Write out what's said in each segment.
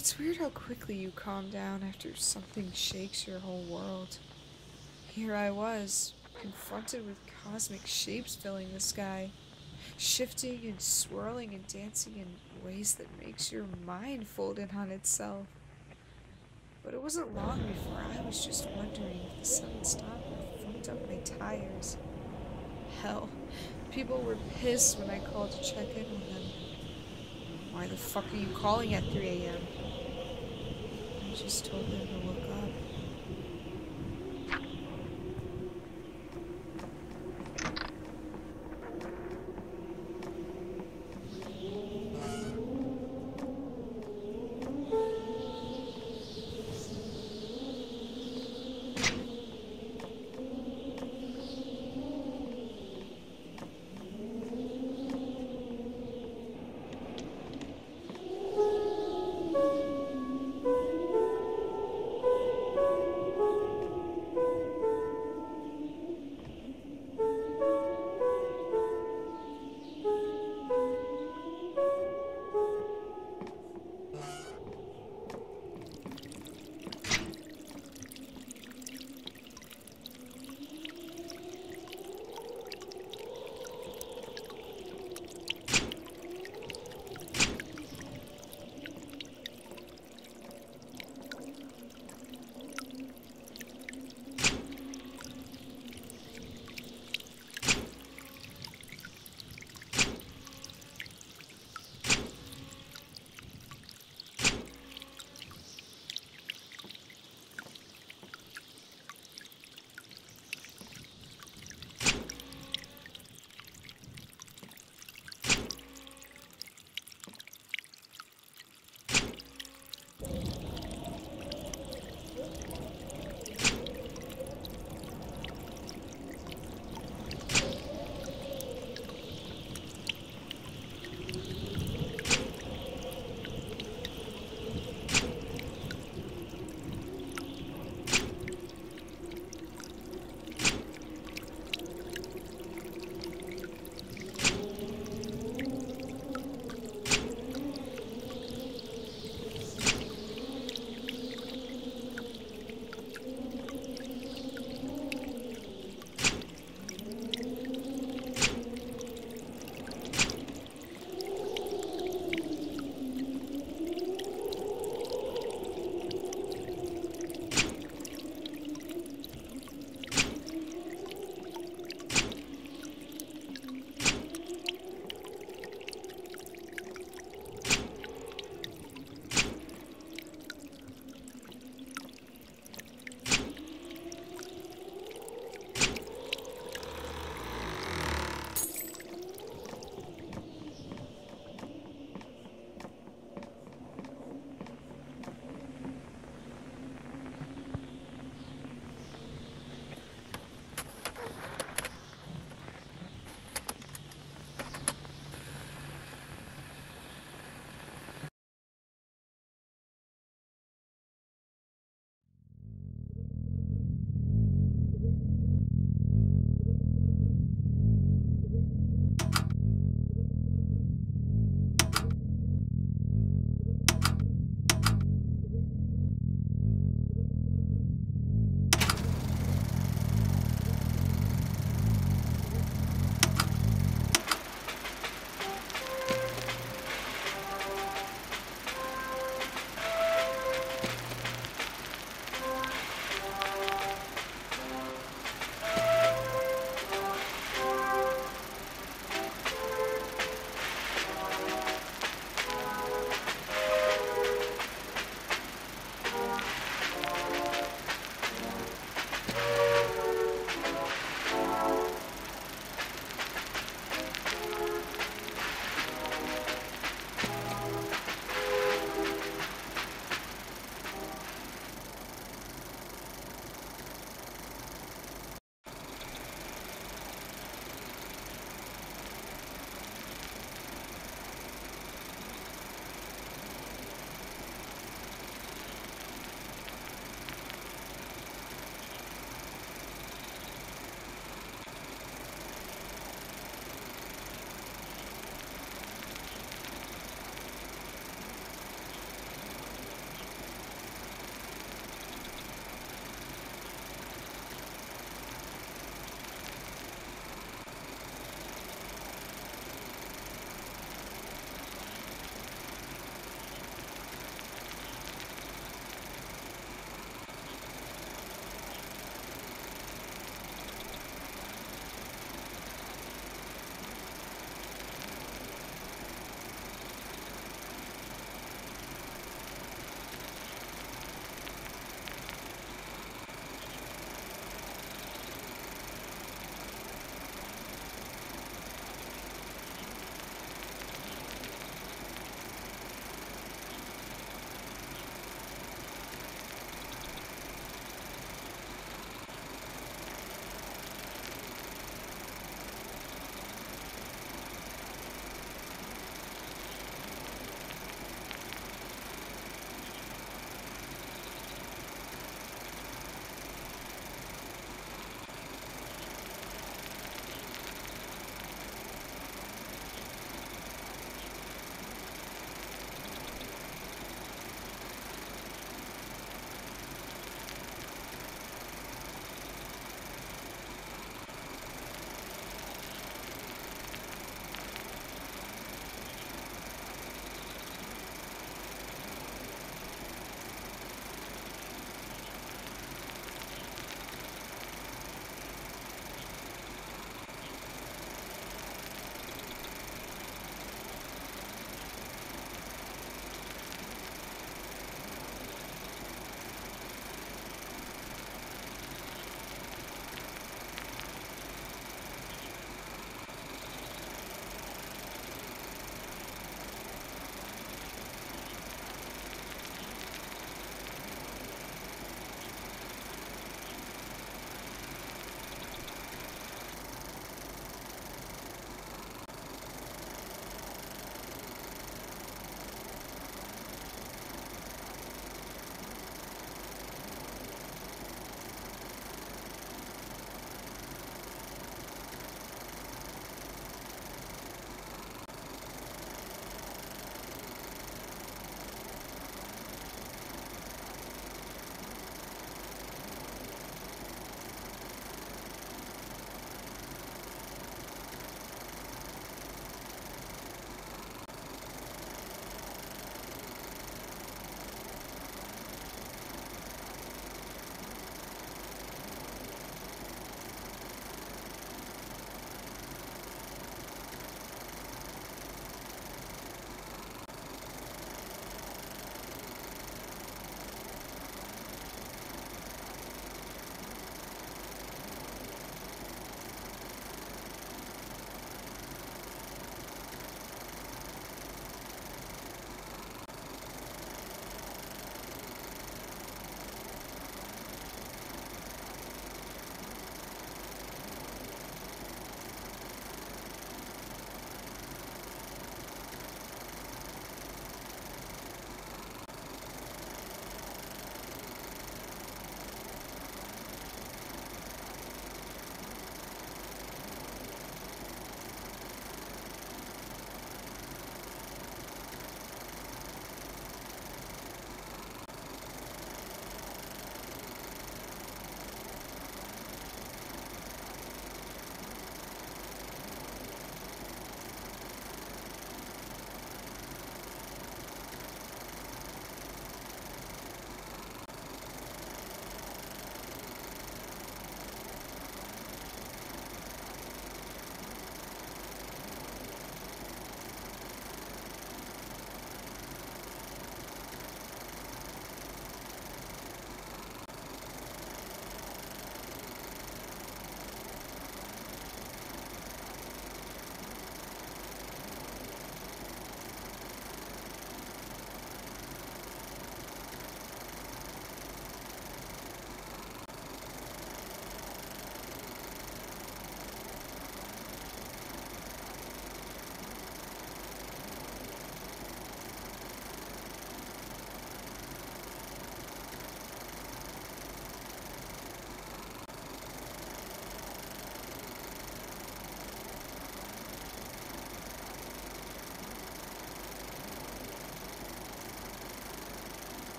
It's weird how quickly you calm down after something shakes your whole world. Here I was, confronted with cosmic shapes filling the sky, shifting and swirling and dancing in ways that makes your mind fold in on itself. But it wasn't long before I was just wondering if the sun stopped and thumped up my tires. Hell, people were pissed when I called to check in on them. Why the fuck are you calling at 3 a.m.? I just told them to look up.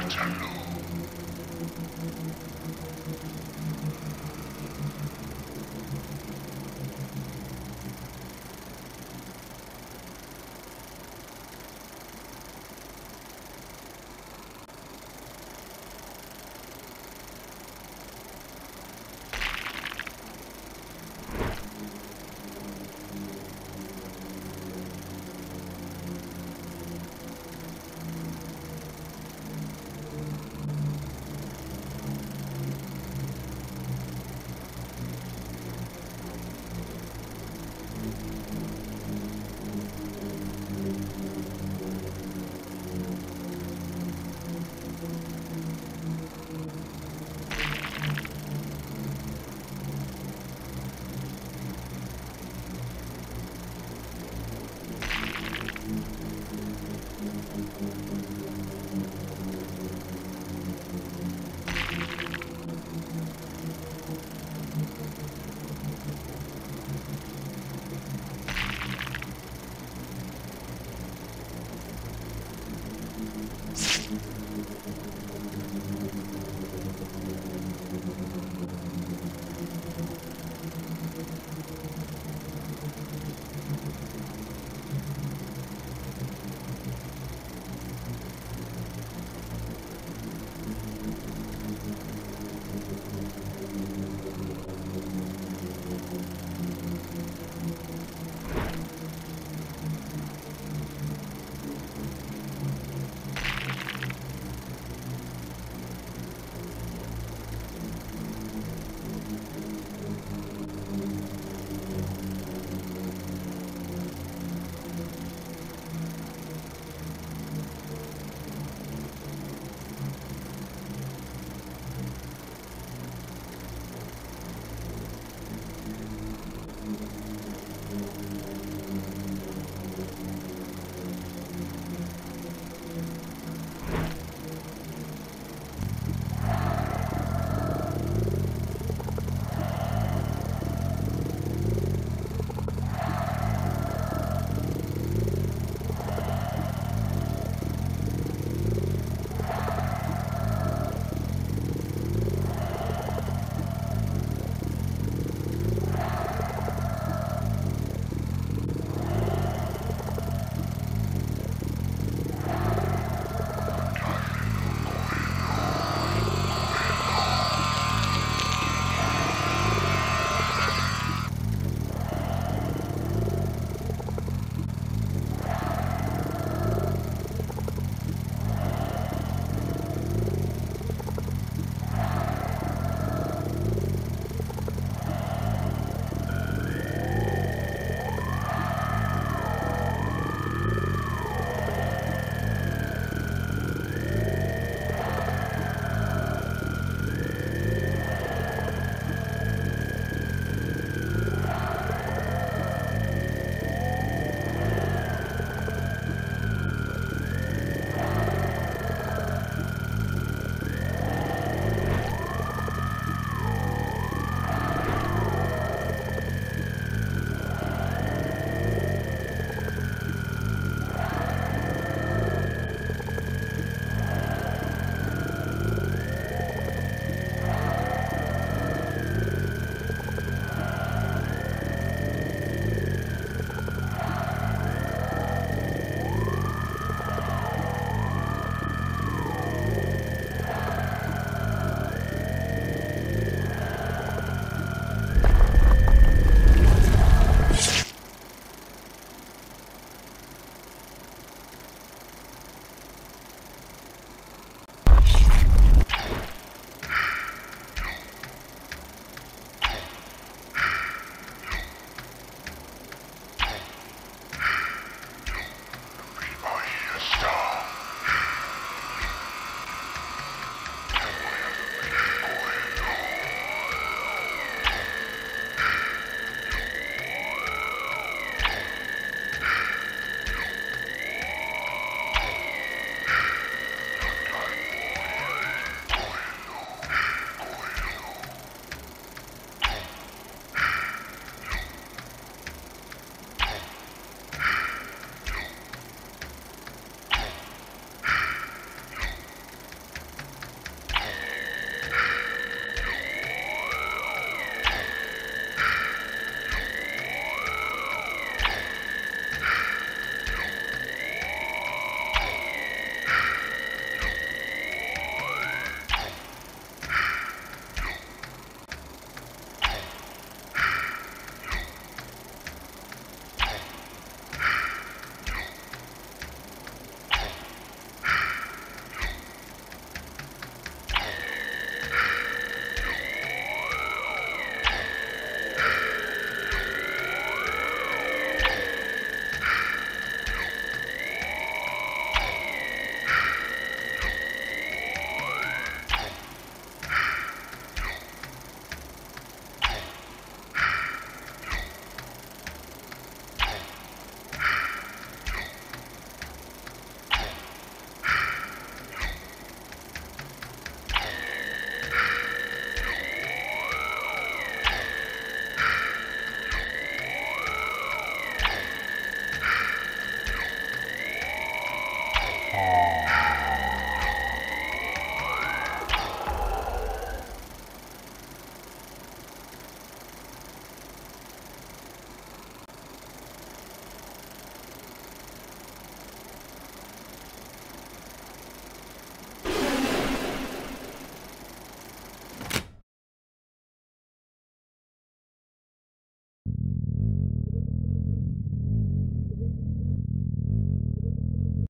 Attack.